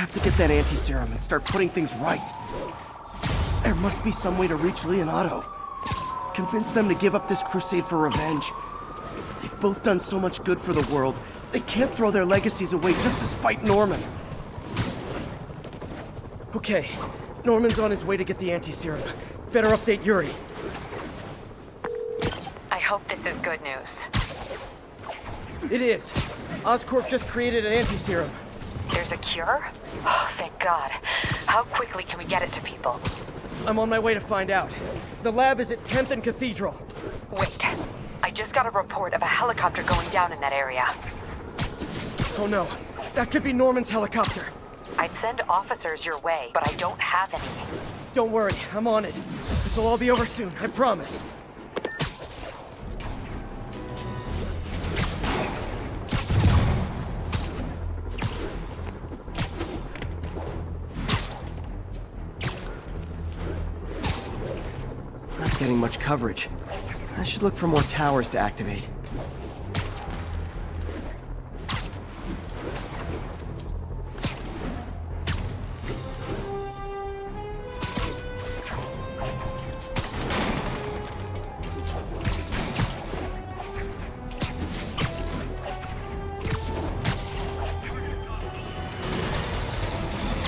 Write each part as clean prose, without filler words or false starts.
have to get that anti-serum and start putting things right. There must be some way to reach Li and Otto. Convince them to give up this crusade for revenge. They've both done so much good for the world. They can't throw their legacies away just to spite Norman. Okay, Norman's on his way to get the anti-serum. Better update Yuri. I hope this is good news. It is. Oscorp just created an anti-serum. There's a cure? Oh, thank God. How quickly can we get it to people? I'm on my way to find out. The lab is at 10th and Cathedral. Wait. I just got a report of a helicopter going down in that area. Oh no. That could be Norman's helicopter. I'd send officers your way, but I don't have any. Don't worry. I'm on it. This will all be over soon. I promise. Not getting much coverage. I should look for more towers to activate.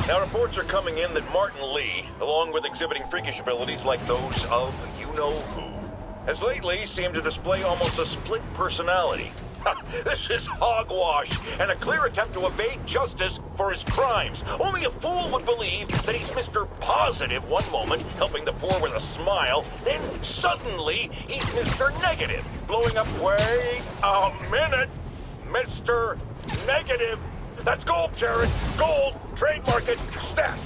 Now reports are coming in that Martin Li, along with exhibiting freakish abilities like those of you-know-who, has lately seemed to display almost a split personality. This is hogwash, and a clear attempt to evade justice for his crimes. Only a fool would believe that he's Mr. Positive one moment, helping the poor with a smile, then suddenly he's Mr. Negative, blowing up, wait a minute, Mr. Negative. That's gold, Jared. Gold, trademark it, stamp.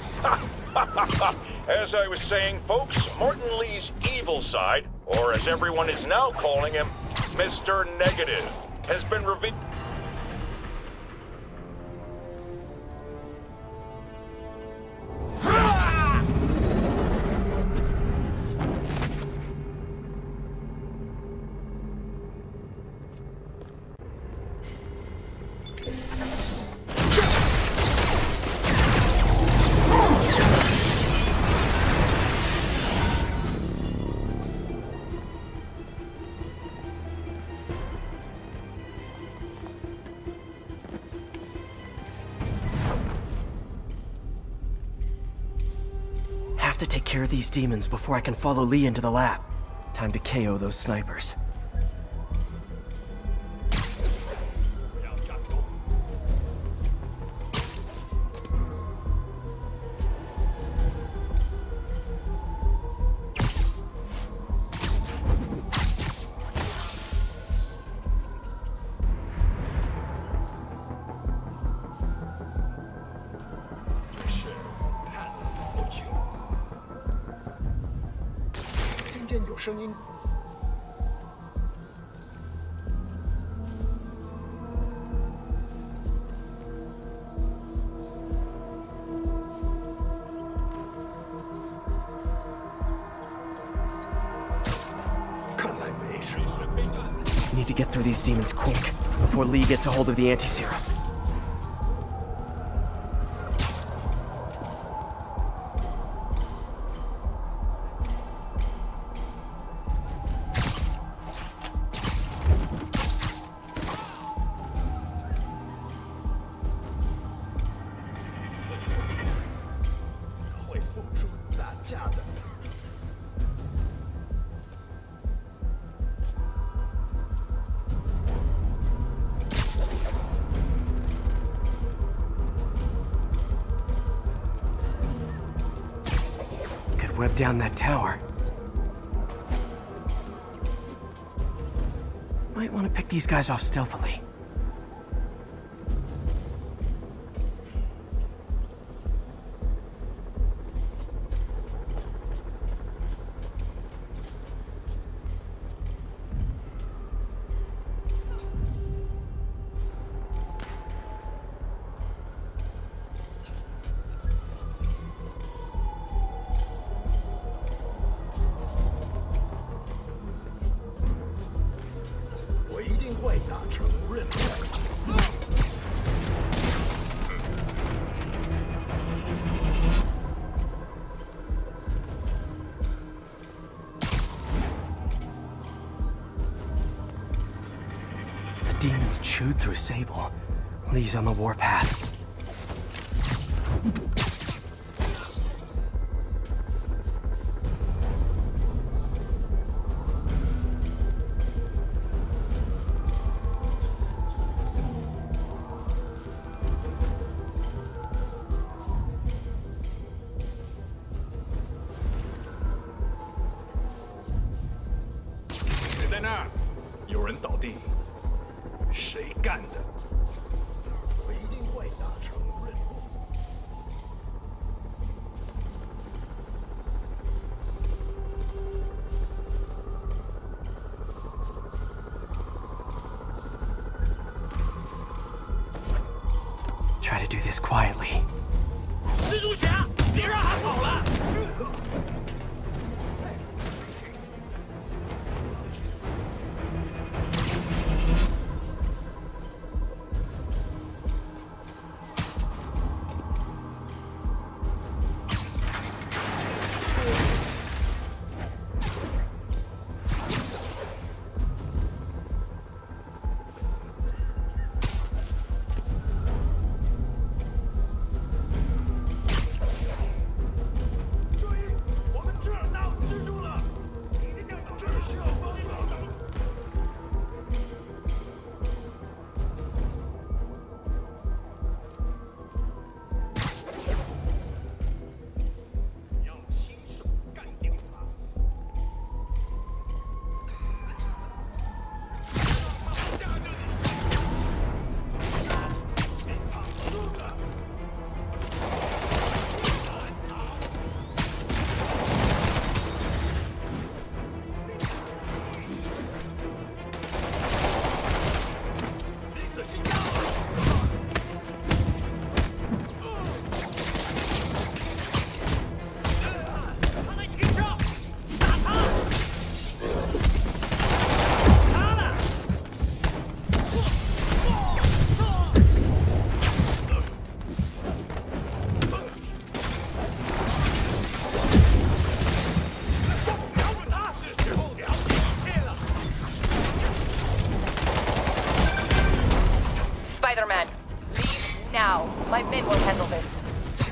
As I was saying, folks, Martin Li's evil side, or as everyone is now calling him, Mr. Negative, has been revealed. To take care of these demons before I can follow Li into the lab. Time to KO those snipers. Need to get through these demons quick before Li gets a hold of the anti-serum. Web down that tower. Might want to pick these guys off stealthily. demons chewed through Sable. Lee's on the warpath. Try to do this quietly.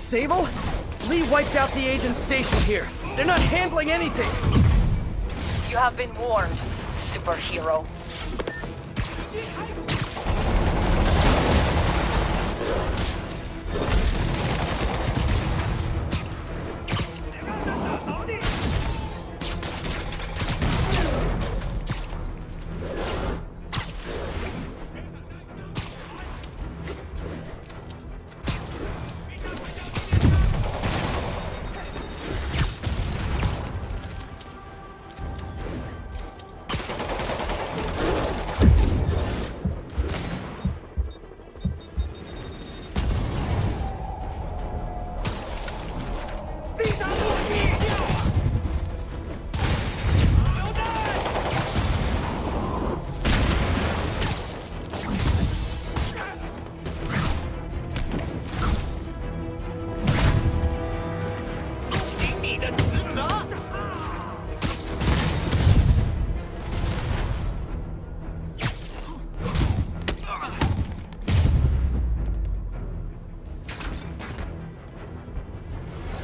Sable? Li wiped out the agents stationed here. They're not handling anything. You have been warned, superhero.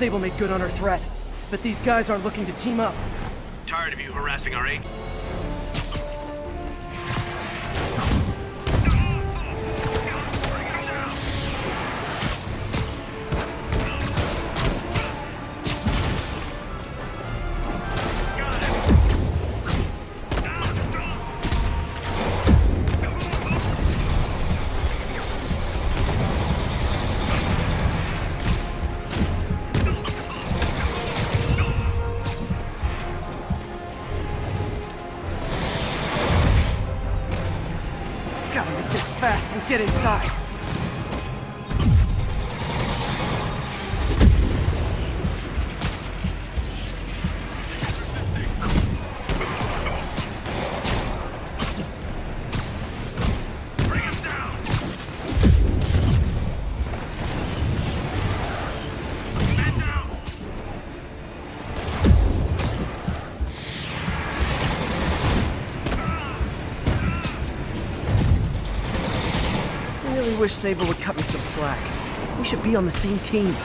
Sable made good on her threat, but these guys aren't looking to team up. Tired of you harassing our aide? Get inside. really wish Sable would cut me some slack. We should be on the same team.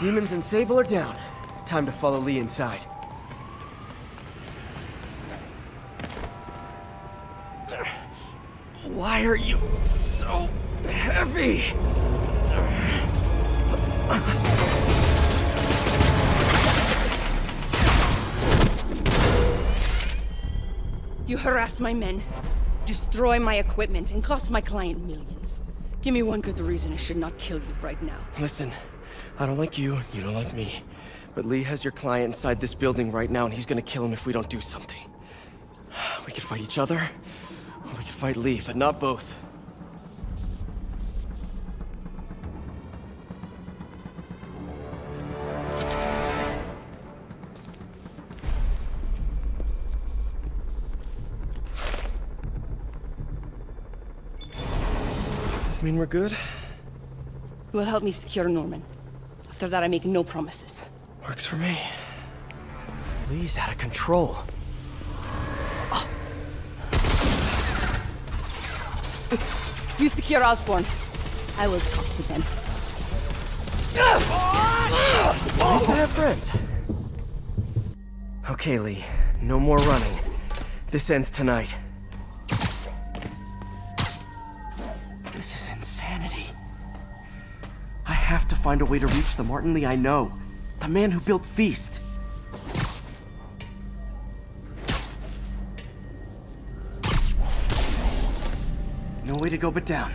Demons and Sable are down. Time to follow Li inside. Why are you so heavy? You harass my men, destroy my equipment, and cost my client millions. Give me one good reason I should not kill you right now. Listen. I don't like you, you don't like me. But Li has your client inside this building right now, and he's gonna kill him if we don't do something. We could fight each other, or we could fight Li, but not both. Does this mean we're good? You will help me secure Norman. After that, I make no promises. Works for me. Li's out of control. Oh. You secure Osborn. I will talk to them. Nice to have friends. Okay, Li. No more running. This ends tonight. This is insanity. I have to find a way to reach the Martin Li I know, the man who built Feast. No way to go but down.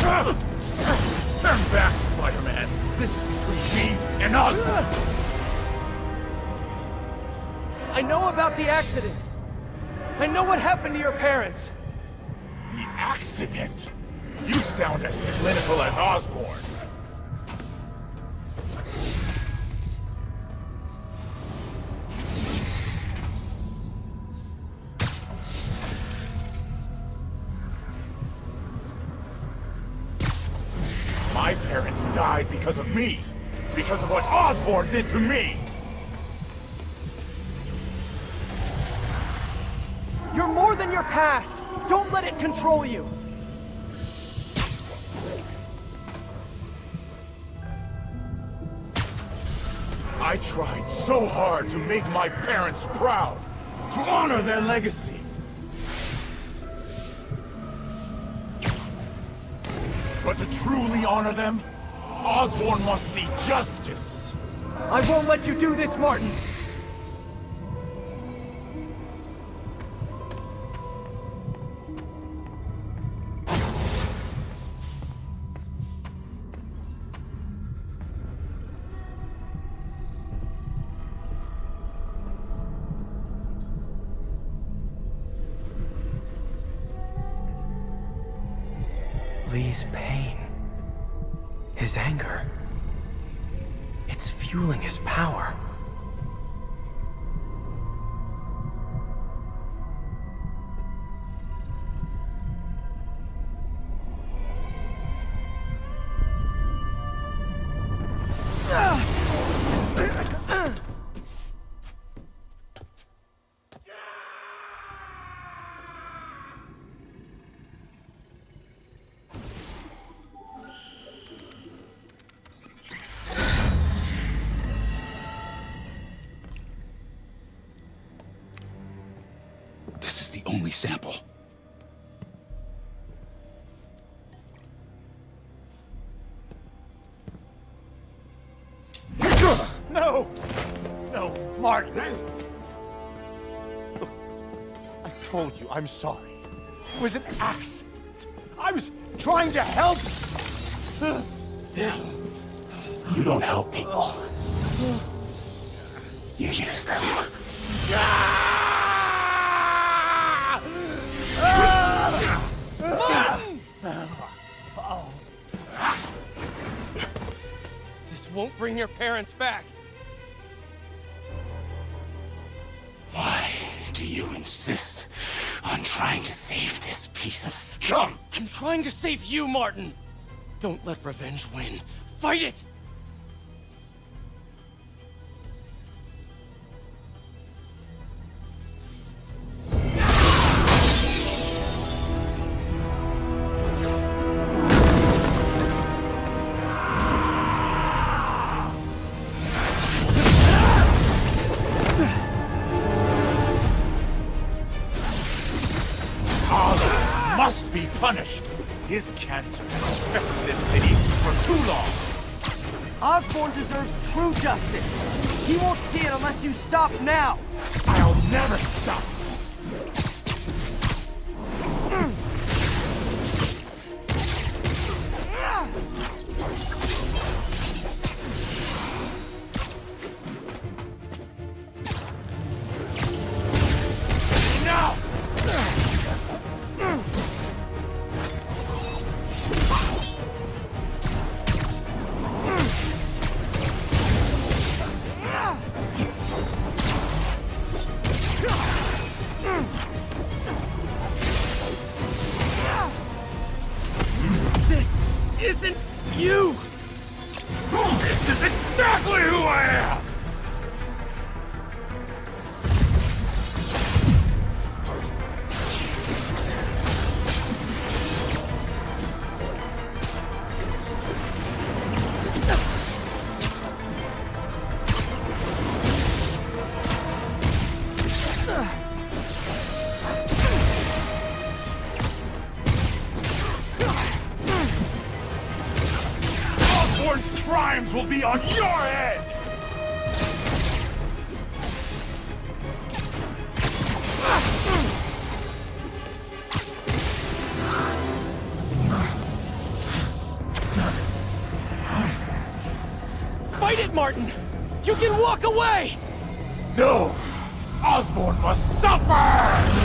Turn back, Spider-Man. This is between me and Osborn. I know about the accident. I know what happened to your parents. The accident? You sound as clinical as Osborn. My parents died because of me. Because of what Osborn did to me. You're more than your past! Don't let it control you! I tried so hard to make my parents proud, to honor their legacy. But to truly honor them, Osborn must see justice. I won't let you do this, Martin! Li's pain, his anger, it's fueling his power. the only sample. No! No, Martin! Look, I told you I'm sorry. It was an accident. I was trying to help. You don't help people. You use them. This won't bring your parents back. Why do you insist on trying to save this piece of scum? I'm trying to save you, Martin. Don't let revenge win. Fight it! His cancer has affected this city for too long. Osborn deserves true justice. He won't see it unless you stop now. I'll never stop. Will be on your head! Fight it, Martin! You can walk away! No! Osborn must suffer!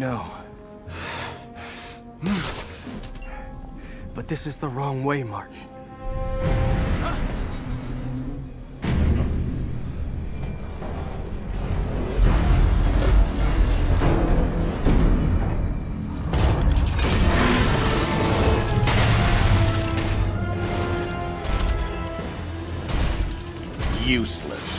know. But this is the wrong way, Martin. Useless.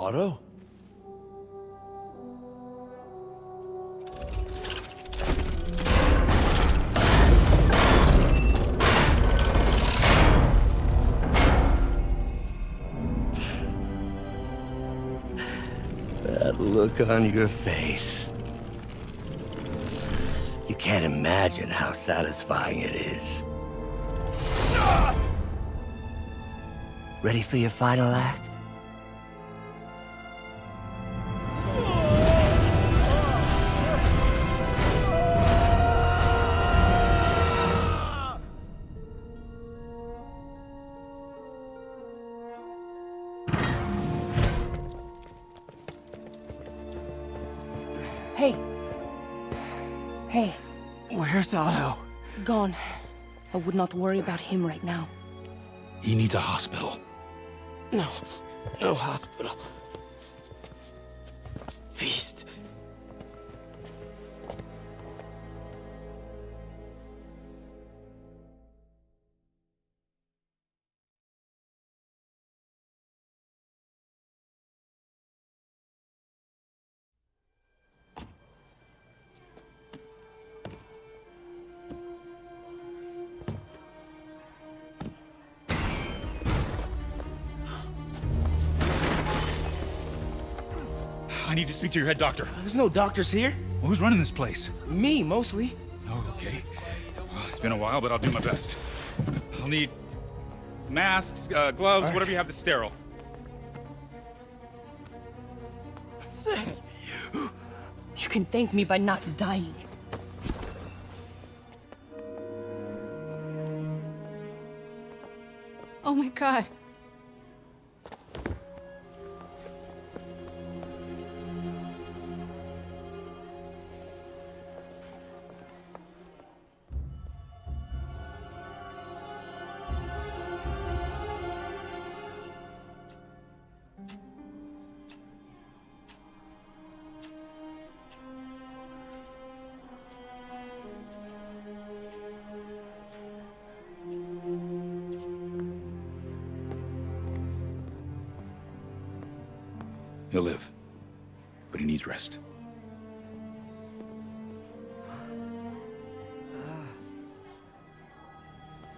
Otto? That look on your face. You can't imagine how satisfying it is. Ready for your final act? Hey. Where's Otto? Gone. I would not worry about him right now. He needs a hospital. No. No hospital. Feast. I need to speak to your head doctor. There's no doctors here. Well, who's running this place? Me, mostly. Oh, okay. Well, it's been a while, but I'll do my best. I'll need masks, gloves, right. Whatever you have that's sterile. Thank you. You can thank me by not dying. Oh my God. He'll live, but he needs rest.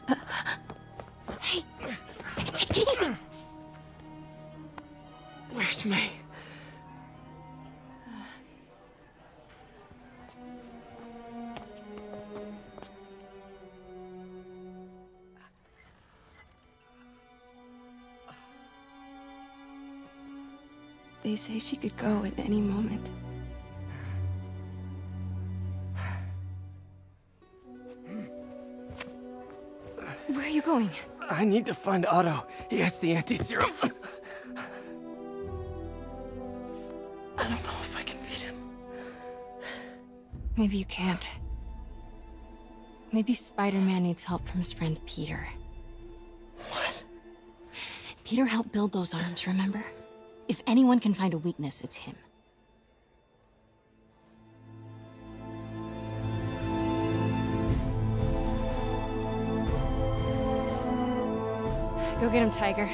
Hey! Hey, take it easy! Where's May? They say she could go at any moment. Where are you going? I need to find Otto. He has the anti-serum. I don't know if I can beat him. Maybe you can't. Maybe Spider-Man needs help from his friend Peter. What? Peter helped build those arms, remember? If anyone can find a weakness, it's him. Go get him, Tiger.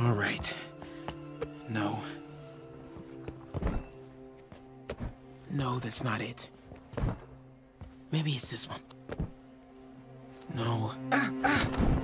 All right. No. No, that's not it. Maybe it's this one. No.